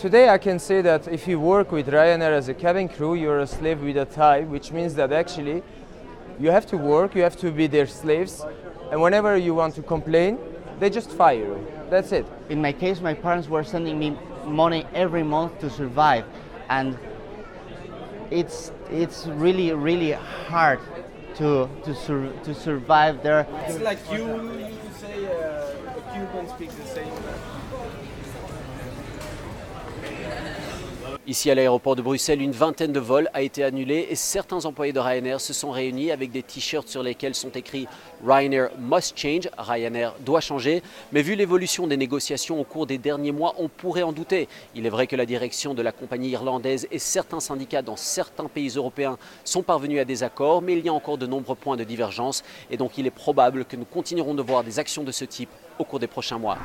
Today I can say that if you work with Ryanair as a cabin crew, you're a slave with a tie, which means that actually you have to work, you have to be their slaves, and whenever you want to complain, they just fire you. That's it. In my case, my parents were sending me money every month to survive, and it's really, really hard to survive there. It's like you say a Cuban speaks the same. Ici à l'aéroport de Bruxelles, une vingtaine de vols a été annulée et certains employés de Ryanair se sont réunis avec des t-shirts sur lesquels sont écrits « Ryanair must change »,« Ryanair doit changer ». Mais vu l'évolution des négociations au cours des derniers mois, on pourrait en douter. Il est vrai que la direction de la compagnie irlandaise et certains syndicats dans certains pays européens sont parvenus à des accords, mais il y a encore de nombreux points de divergence et donc il est probable que nous continuerons de voir des actions de ce type au cours des prochains mois.